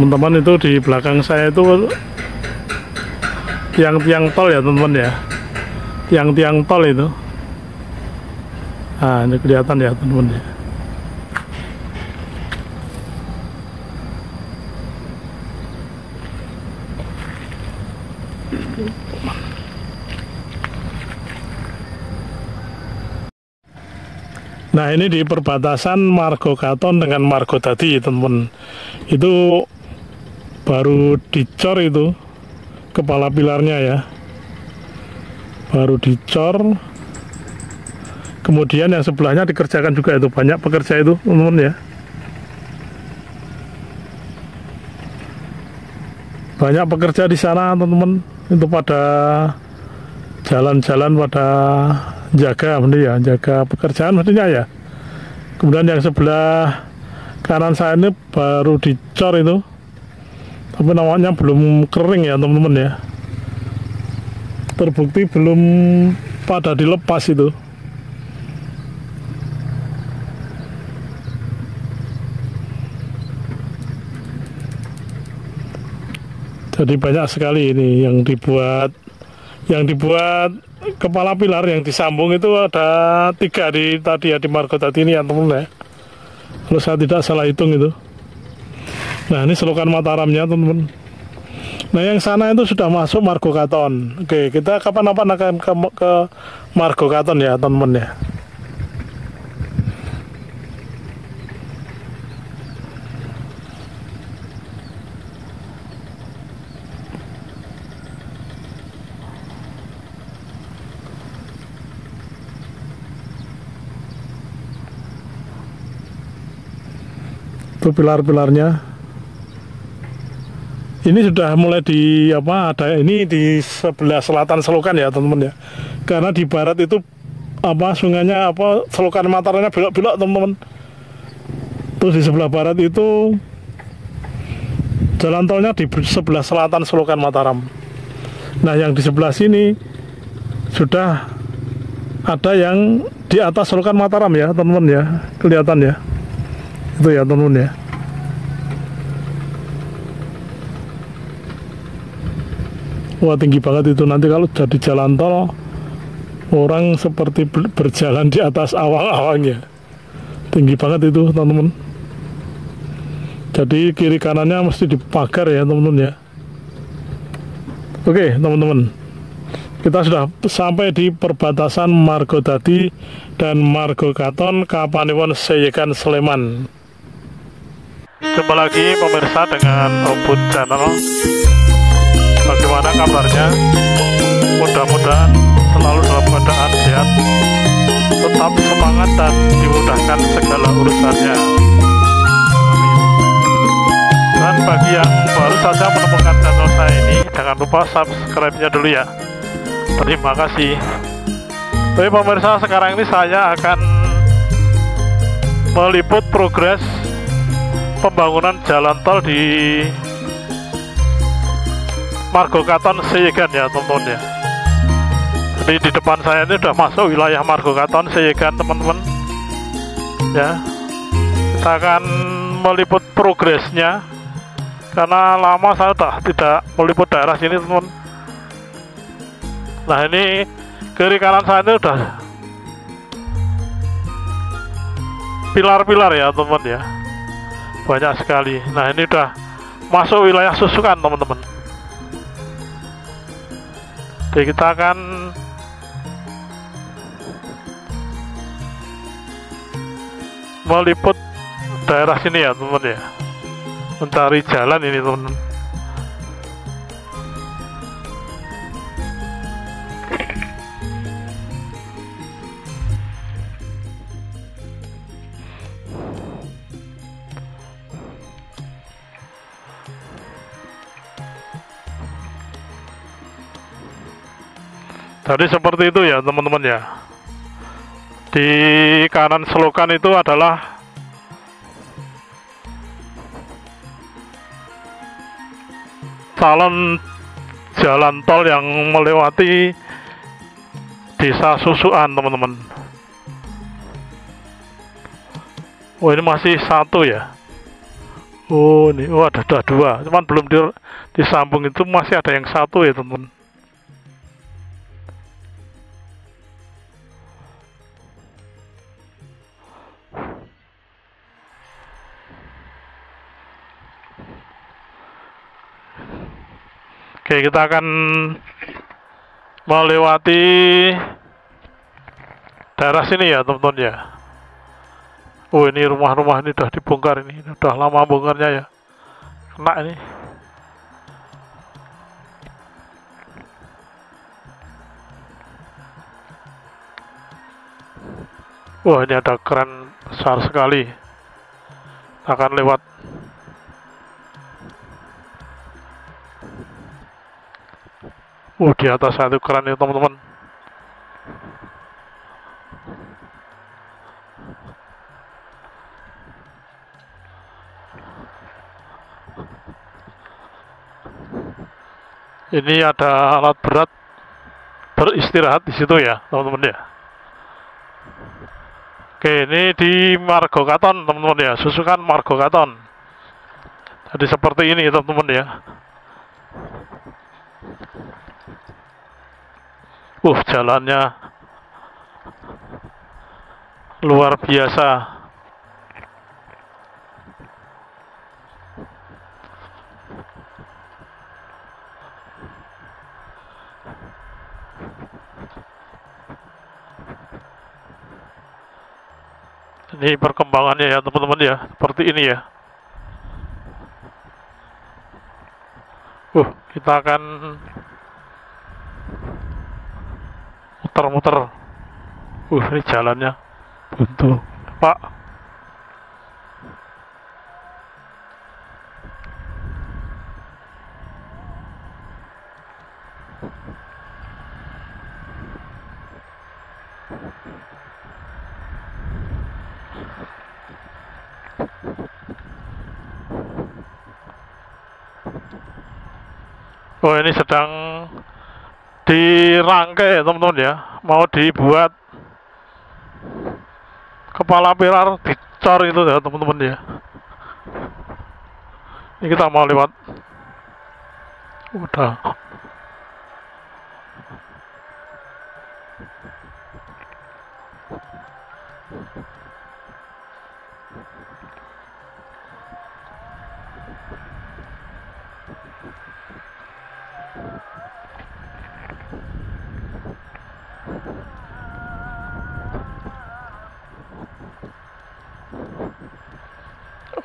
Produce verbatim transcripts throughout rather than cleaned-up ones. teman-teman, itu di belakang saya itu tiang-tiang tol ya teman-teman ya, tiang-tiang tol itu. Nah ini kelihatan ya teman-teman ya. Nah ini di perbatasan Margokaton dengan Margodadi teman-teman. Itu baru dicor itu kepala pilarnya ya, baru dicor. Kemudian yang sebelahnya dikerjakan juga itu, banyak pekerja itu teman-teman ya. Banyak pekerja di sana teman-teman, itu pada jalan-jalan, pada jaga ya, jaga pekerjaan maksudnya ya. Kemudian yang sebelah kanan saya ini baru dicor itu, tapi namanya belum kering ya teman-teman ya, terbukti belum pada dilepas itu. Jadi banyak sekali ini yang dibuat, yang dibuat kepala pilar yang disambung itu ada tiga di tadi ya, di Margodadi ini ya teman-teman ya, kalau saya tidak salah hitung itu. Nah ini Selokan Mataramnya teman-teman. Nah yang sana itu sudah masuk Margokaton. Oke, kita kapan-kapan akan ke, ke Margokaton ya teman-teman ya. Itu pilar-pilarnya ini sudah mulai di apa ada ini di sebelah selatan Selokan ya teman-teman ya, karena di barat itu apa sungainya apa Selokan Mataramnya belok-belok teman-teman. Terus di sebelah barat itu jalan tolnya di sebelah selatan Selokan Mataram. Nah yang di sebelah sini sudah ada yang di atas Selokan Mataram ya teman-teman ya, kelihatan ya itu ya teman-teman ya. Wah tinggi banget itu, nanti kalau jadi jalan tol orang seperti berjalan di atas awang-awangnya, tinggi banget itu teman-teman. Jadi kiri kanannya mesti dipagar ya teman-teman ya. Oke teman-teman, kita sudah sampai di perbatasan Margodadi dan Margokaton, Kapanewon Seyegan Sleman. Jumpa lagi pemirsa dengan Boentarto Channel. Bagaimana kabarnya? Mudah-mudahan selalu dalam keadaan sehat, tetap semangat dan dimudahkan segala urusannya. Dan bagi yang baru saja menemukan channel saya ini, jangan lupa subscribe-nya dulu ya. Terima kasih. Tapi pemirsa, sekarang ini saya akan meliput progres pembangunan jalan tol di Margokaton Seyegan ya teman-teman ya. Jadi di depan saya ini sudah masuk wilayah Margokaton Seyegan teman-teman ya. Kita akan meliput progresnya, karena lama saya sudah tidak meliput daerah sini teman-teman. Nah ini kiri kanan saya ini udah pilar-pilar ya teman ya, banyak sekali. Nah ini udah masuk wilayah Susukan teman-teman. Jadi kita akan meliput daerah sini ya teman ya, mencari jalan ini teman-teman. Jadi seperti itu ya teman-teman ya. Di kanan Selokan itu adalah calon jalan tol yang melewati desa Susukan teman-teman. Oh ini masih satu ya. Oh nih, oh ada, ada dua, cuman belum di, disambung itu masih ada yang satu ya teman. Oke, kita akan melewati daerah sini ya teman-teman ya. Oh ini rumah-rumah ini udah dibongkar, ini udah lama bongkarnya ya, kena ini. Wah ini ada kran besar sekali, kita akan lewat. Oh di atas satu kran ya teman-teman. Ini ada alat berat beristirahat di situ ya, teman-teman ya. Oke, ini di Margokaton, teman-teman ya. Susukan Margokaton. Jadi seperti ini, teman-teman ya. Uh, jalannya luar biasa. Ini perkembangannya ya teman-teman ya, seperti ini ya. Uh, kita akan muter-muter. Uh, ini jalannya buntu, Pak. Oh ini sedang dirangkai teman-teman ya, mau dibuat kepala pilar dicor itu ya teman-teman ya. Ini kita mau lewat, udah.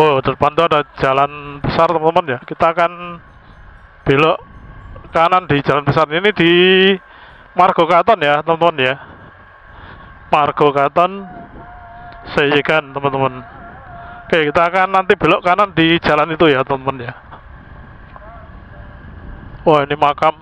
Oh, depan itu ada jalan besar teman-teman ya. Kita akan belok kanan di jalan besar ini di Margokaton ya teman-teman ya. Margokaton Seyegan teman-teman. Oke, kita akan nanti belok kanan di jalan itu ya teman-teman ya. Oh ini makam.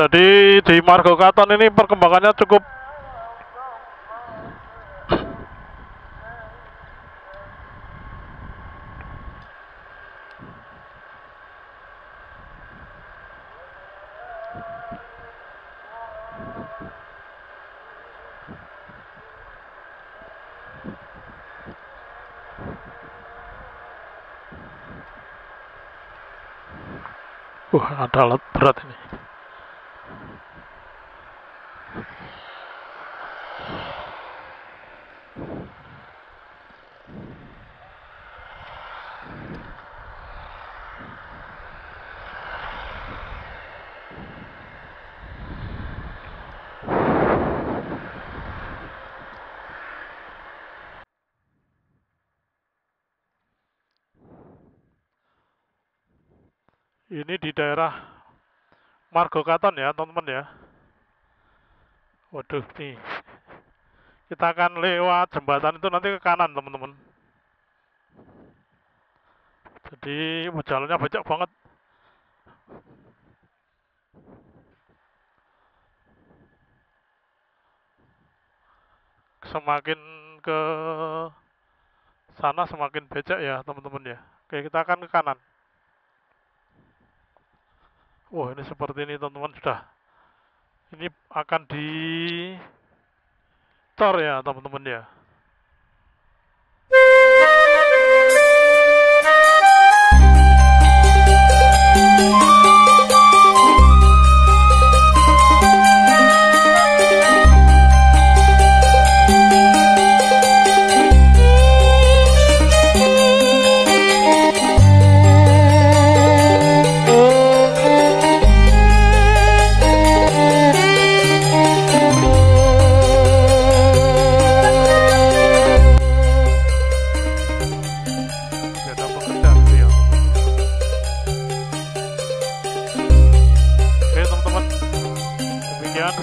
Jadi di Margokaton ini perkembangannya cukup Uh, ada alat berat ini. Ini di daerah Margokaton ya teman-teman ya. Waduh nih, kita akan lewat jembatan itu nanti ke kanan teman-teman. Jadi jalannya banyak banget. Semakin ke sana semakin becek ya teman-teman ya. Oke, kita akan ke kanan. Wah, wow, ini seperti ini teman-teman sudah. Ini akan dicor ya teman-teman ya.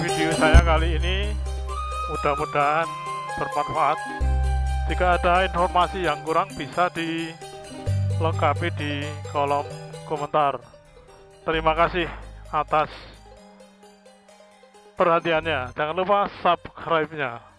Video saya kali ini mudah-mudahan bermanfaat. Jika ada informasi yang kurang bisa dilengkapi di kolom komentar. Terima kasih atas perhatiannya. Jangan lupa subscribe-nya.